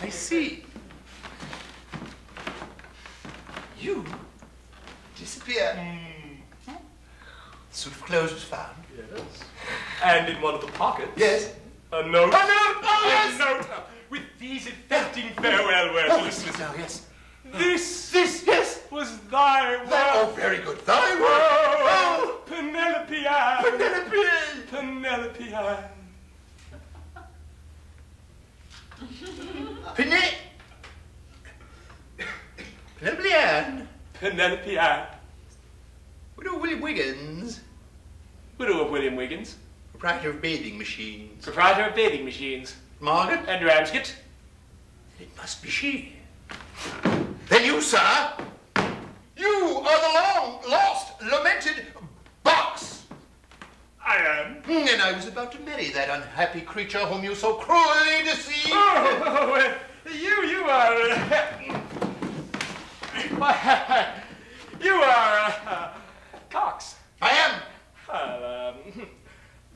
I see. You disappear. Mm-hmm. Suit of clothes was found. Yes. And in one of the pockets. Yes. A note. A note. Oh, yes. A note. With these affecting farewell words. Oh, listen, yes. Yes. This was thy work. Oh, very good. Thy work. Oh, Penelope Ann. Penelope. Penelope Ann. Penelope Ann. Penelope Ann. Widow of William Wiggins. Widow of William Wiggins. Proprietor of bathing machines. Proprietor of bathing machines. Margaret. And Ramsgate. It must be she. Then you, sir. You are the long-lost, lamented Box. I am. And I was about to marry that unhappy creature whom you so cruelly deceived. Oh, you are... you are... Cox. I am.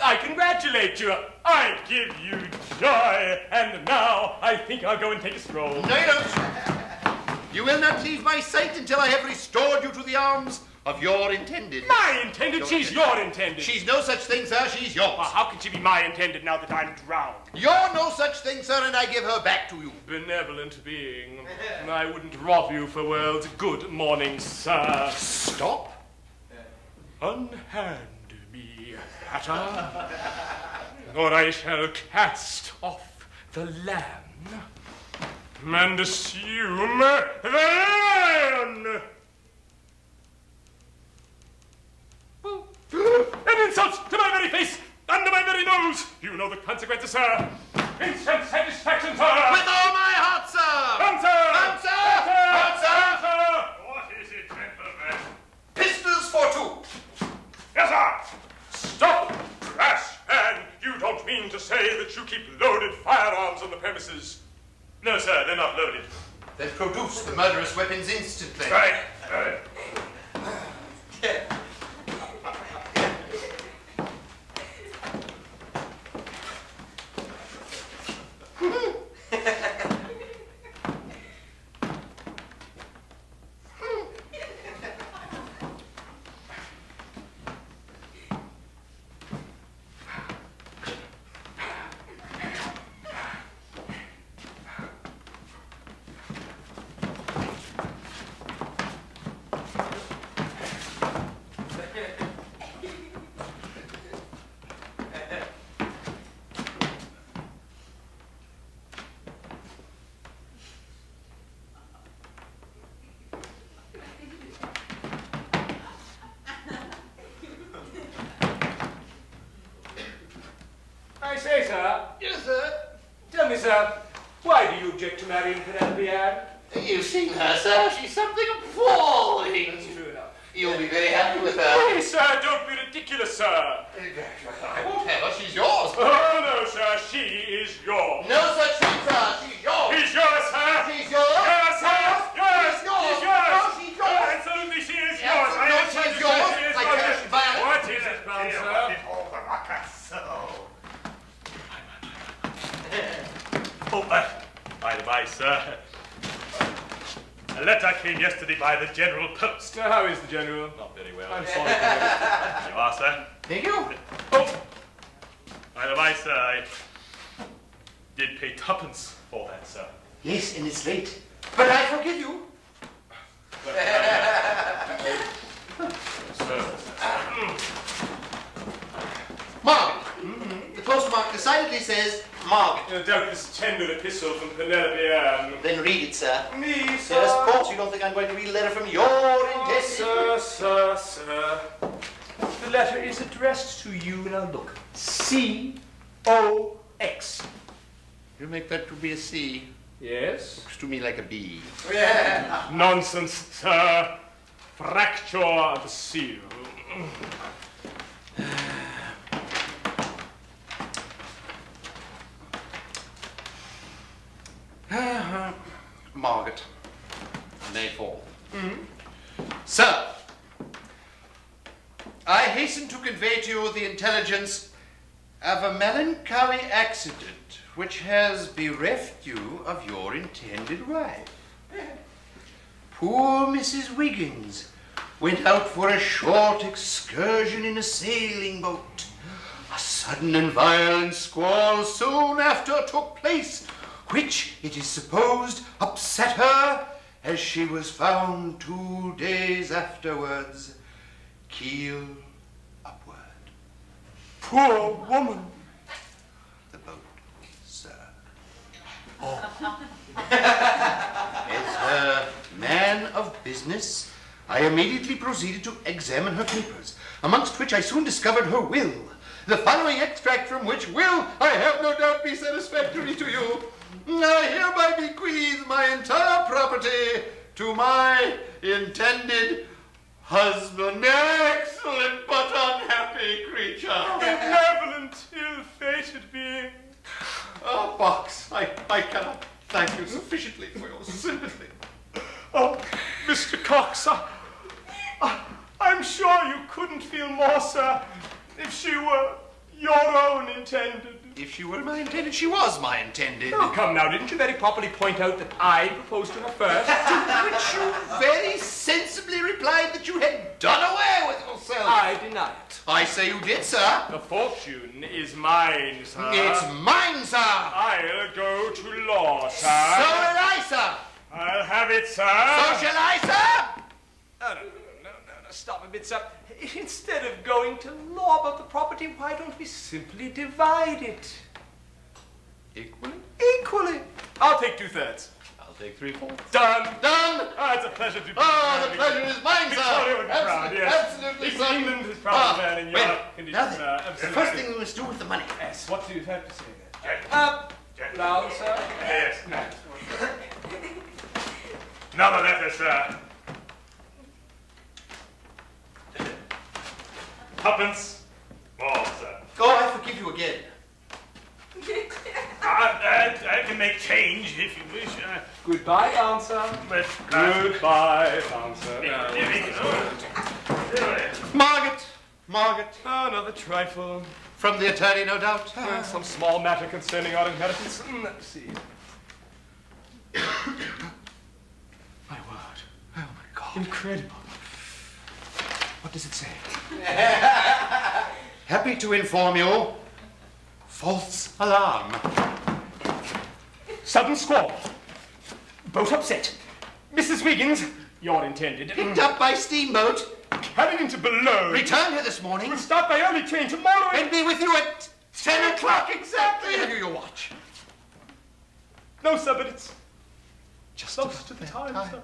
I congratulate you. I give you joy. And now I think I'll go and take a stroll. No, you don't. You will not leave my sight until I have restored you to the arms of your intended. My intended? Your intended. She's no such thing, sir. She's yours. Well, how can she be my intended now that I'm drowned? You're no such thing, sir, and I give her back to you. Benevolent being. I wouldn't rob you for worlds. Good morning, sir. Stop. Unhand me, hatter, or I shall cast off the lamb. And assume the lion! An insult to my very face, under my very nose! You know the consequences, sir! Instant satisfaction, sir! With all my heart, sir! Bouncer! Bouncer! Bouncer! Bouncer! What is it, gentlemen? Pistols for two! Yes, sir! Stop! Crash! And you don't mean to say that you keep loaded firearms on the premises? No, sir, they're not loaded. They'll produce the murderous weapons instantly. Right. I say, sir. Yes, sir. Tell me, sir, why do you object to marrying Penelope Ann? You've seen her, sir. She's something appalling. That's true enough. You'll be very happy with her. Please, sir, don't be ridiculous, sir. I won't have her. She's yours. Oh, no, sir. She is yours. No such thing, sir. She's yours. She's yours, sir. She's yours. Yes, sir. Yes. She's yours. She's yours. No, she's yours. Absolutely, she is yours. No, she's yours. I can't buy it. What is it, Bouncer? All the ruckus, so... Oh, by the by, sir, a letter came yesterday by the General Post. How is the General? Not very well. I'm sorry for you. You are, sir. Thank you. Oh, by the by, sir, I did pay tuppence for that, sir. Yes, and it's late. But I forgive you. Well, Mark, the postmark decidedly says... Mark. In a doubtless tender epistle from Penelope Ann. Then read it, sir. Me, sir? Yes, of course. You don't think I'm going to read a letter from your intestine? Oh, sir. The letter is addressed to you. Now look. C-O-X. You make that to be a C. Yes. Looks to me like a B. Yeah. Nonsense, sir. Fracture of the seal. Margaret, May 4th. Sir, I hasten to convey to you the intelligence of a melancholy accident which has bereft you of your intended wife. Poor Mrs. Wiggins went out for a short excursion in a sailing boat. A sudden and violent squall soon after took place, which, it is supposed, upset her, as she was found 2 days afterwards, keel upward. Poor woman! The boat, sir. Oh. As her man of business, I immediately proceeded to examine her papers, amongst which I soon discovered her will, the following extract from which will, I have no doubt, be satisfactory to you. I hereby bequeath my entire property to my intended husband. Excellent but unhappy creature. Benevolent, ill-fated being. Oh, Box, I cannot thank you sufficiently for your sympathy. Oh, Mr. Cox, I'm sure you couldn't feel more, sir, if she were your own intended. If she were my intended, she was my intended. Oh, come now, didn't you very properly point out that I proposed to her first? To which you very sensibly replied that you had done away with yourself. I deny it. I say you did, sir. The fortune is mine, sir. It's mine, sir. I'll go to law, sir. So will I, sir. I'll have it, sir. So shall I, sir? Oh, no, stop a bit, sir. Instead of going to law about the property, why don't we simply divide it? Equally? Equally. I'll take 2/3. I'll take 3/4. Done. Done. Oh, it's a pleasure to be the pleasure is mine, sir. Victoria would be proud, yes. Absolutely, sir. England is proud of that in your condition, sir. Absolutely. The first thing we must do with the money. Yes, what do you have to say there? Now, sir? Yes, no. Another letter, sir. Tuppence more, sir. Oh, I forgive you again. I can make change if you wish. Goodbye, Bouncer. Goodbye, Bouncer. Margaret. Oh, another trifle. From the attorney, no doubt. Some small matter concerning our inheritance. Let's see. My word. Oh, my God. Incredible. What does it say? Happy to inform you, false alarm. Sudden squall. Boat upset. Mrs. Wiggins, your intended. Picked up by steamboat. Carried into below. Returned here this morning. Will start by early train tomorrow. And be with you at 10 o'clock exactly. Have you your watch? No, sir, but it's just close to the time, sir.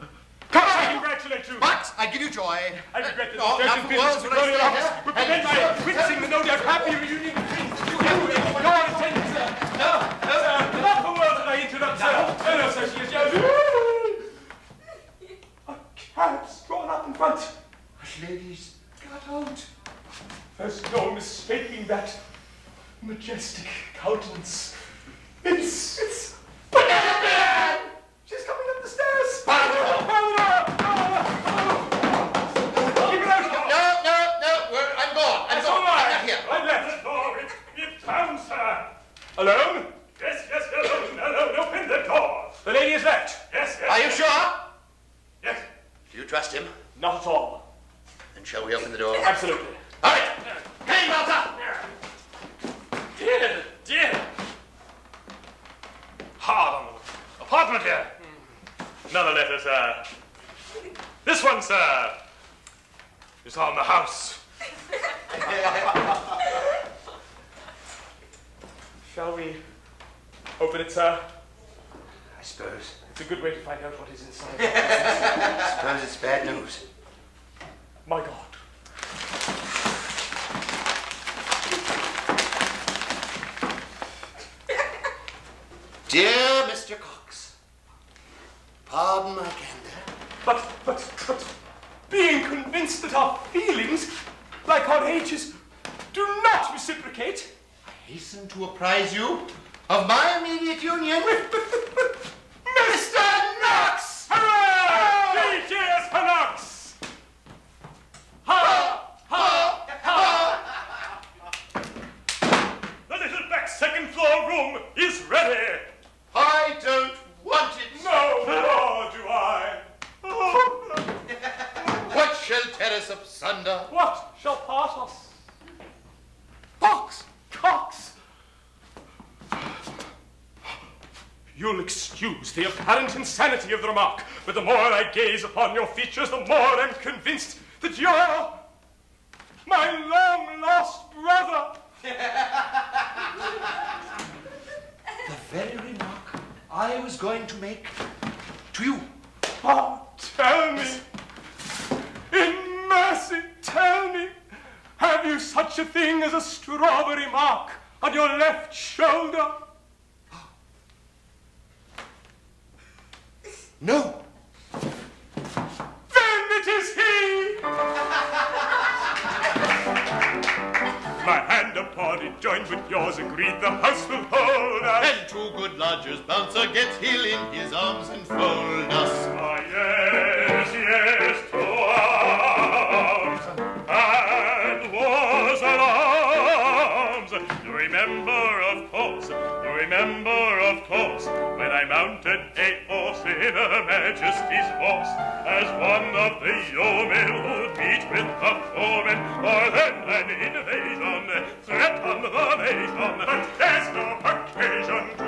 I congratulate you. But I give you joy. I regret that the business of the office would prevent my witnessing the no doubt happy reunion between you and your attendant, sir. No, sir. Not for world that I interrupt, sir. No, sir, she is yours. A cab's drawn up in front. Ladies, get out. There's no mistaking that majestic countenance. It's... She's coming up the stairs. Alone? Yes, alone, open the door. The lady is left. Yes. Are you sure? Yes. Do you trust him? Not at all. Then shall we open the door? Absolutely. All right. Hey, Bouncer! Dear. Hard on the apartment here. Another letter, sir. This one, sir, is on the house. Shall we open it, sir? I suppose. It's a good way to find out what is inside. I suppose it's bad news. My God. Dear Mr. Cox, pardon my candor. But being convinced that our feelings, like our ages, do not reciprocate, hasten to apprise you of my immediate union with Mr. Knox! Hurrah! Three cheers for Knox! Ha! Ha! Ha! The little back second floor room is ready! out of here! I don't want it! No, nor do I! What shall tear us asunder? What shall part us? Box! Cox! You'll excuse the apparent insanity of the remark, but the more I gaze upon your features, the more I'm convinced that you're my long-lost brother. The very remark I was going to make to you. Oh, tell me, in mercy, tell me, have you such a thing as a strawberry mark on your left shoulder? No. Then it is he! My hand upon it joined with yours, agreed the house will hold us. And two good lodgers, Bouncer gets heel in his arms and fold us. Ah, yes, yes, to arms, and wars and arms. Remember, of course, when I mounted a horse in Her Majesty's horse, as one of the yeomen who beat with the foemen, or then an invasion, threat on the nation, but there's no occasion to